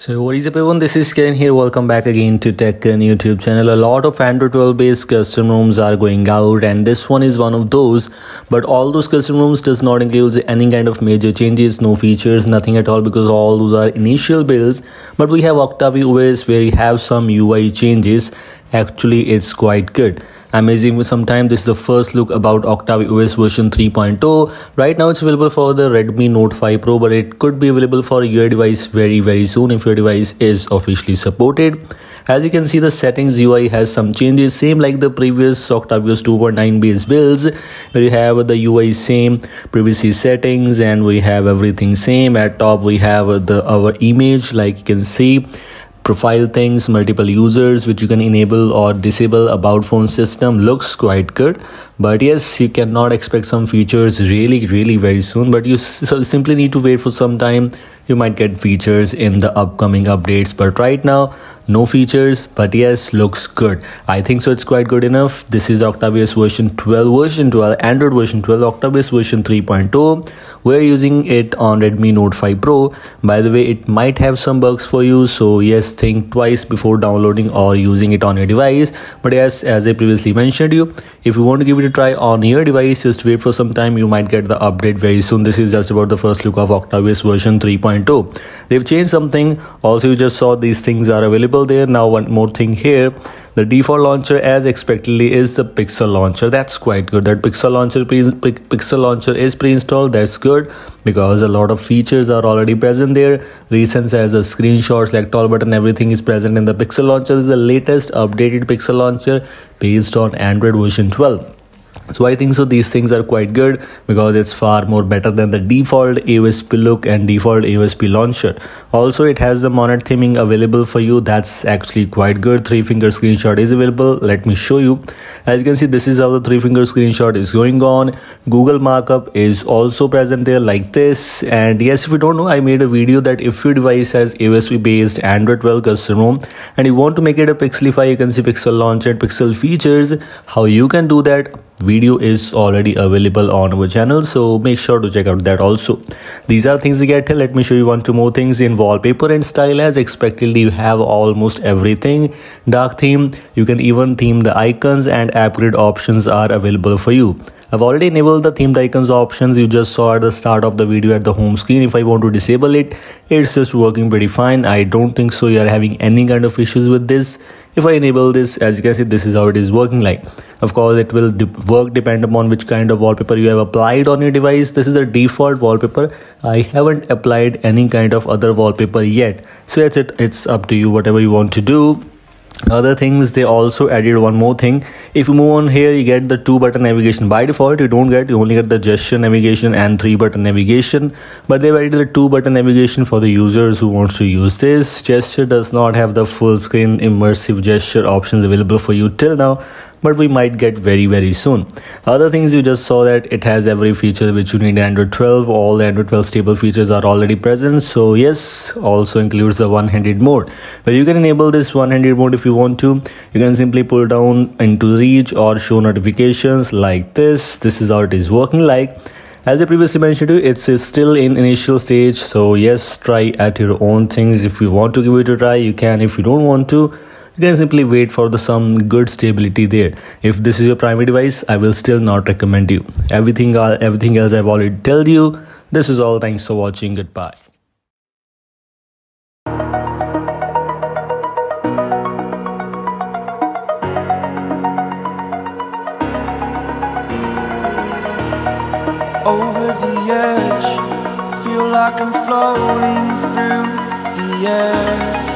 So what is up everyone, this is Karan here. Welcome back again to Tech Karan YouTube channel. A lot of Android 12 based custom ROMs are going out and this one is one of those. But all those custom ROMs does not include any kind of major changes, no features, nothing at all, because all those are initial builds. But we have Octavi OS where we have some UI changes. Actually it's quite good. Amazing with some time. This is the first look about Octavi OS version 3.0. Right now it's available for the Redmi Note 5 Pro, but it could be available for your device very soon if your device is officially supported. As you can see, the settings UI has some changes, same like the previous Octavi OS 2.9 based builds. We have the UI same, privacy settings, and we have everything same. At top we have our image, like you can see, profile things, multiple users which you can enable or disable, about phone system. Looks quite good, but yes, you cannot expect some features really very soon, but you simply need to wait for some time. You might get features in the upcoming updates, but right now no features. But yes, looks good. I think so it's quite good enough. This is Octavi OS version 12, Android version 12, Octavi OS version 3.0. We're using it on Redmi Note 5 Pro. By the way, it might have some bugs for you, so yes, think twice before downloading or using it on your device. But yes, as I previously mentioned you, if you want to give it a try on your device, just wait for some time. You might get the update very soon. This is just about the first look of Octavi OS version 3.0. They've changed something. Also, you just saw these things are available there. Now one more thing here. The default launcher, as expectedly, is the pixel launcher. That's quite good. That pixel launcher is pre-installed. That's good, because a lot of features are already present there. Recent as the screenshots, like tall button, everything is present in the pixel launcher. This is the latest updated pixel launcher based on Android version 12. So I think so these things are quite good, because it's far more better than the default AOSP look and default AOSP launcher. Also, it has the monet theming available for you. That's actually quite good. Three finger screenshot is available. Let me show you. As you can see, this is how the three finger screenshot is going on. Google markup is also present there, like this. And yes, if you don't know, I made a video that if your device has AOSP based Android 12 custom ROM and you want to make it a pixelify, you can see pixel launcher and pixel features, how you can do that. Video is already available on our channel, so make sure to check out that also. These are things you get here. Let me show you two more things. In wallpaper and style, as expectedly, you have almost everything. Dark theme, you can even theme the icons, and app grid options are available for you. I've already enabled the themed icons options you just saw at the start of the video at the home screen. If I want to disable it, it's just working pretty fine. I don't think so you are having any kind of issues with this. If I enable this, as you can see, this is how it is working like. Of course, it will depend upon which kind of wallpaper you have applied on your device. This is the default wallpaper. I haven't applied any kind of other wallpaper yet. So that's it. It's up to you, whatever you want to do. Other things, they also added one more thing. If you move on here, you get the two button navigation. By default, you only get the gesture navigation and three button navigation, but they've added the two button navigation for the users who wants to use this. Gesture does not have the full screen immersive gesture options available for you till now, but we might get very soon. Other things, you just saw that it has every feature which you need in Android 12. All the Android 12 stable features are already present. So yes, also includes the one-handed mode, where you can enable this one-handed mode if you want to. You can simply pull down into reach or show notifications like this. This is how it is working like. As I previously mentioned, it's still in initial stage. So yes, try at your own things. If you want to give it a try, you can. If you don't want to, you can simply wait for some good stability there. If this is your primary device, I will still not recommend you. Everything else I've already told you. This is all. Thanks for watching. Goodbye. Over the edge, feel like I'm floating through the air.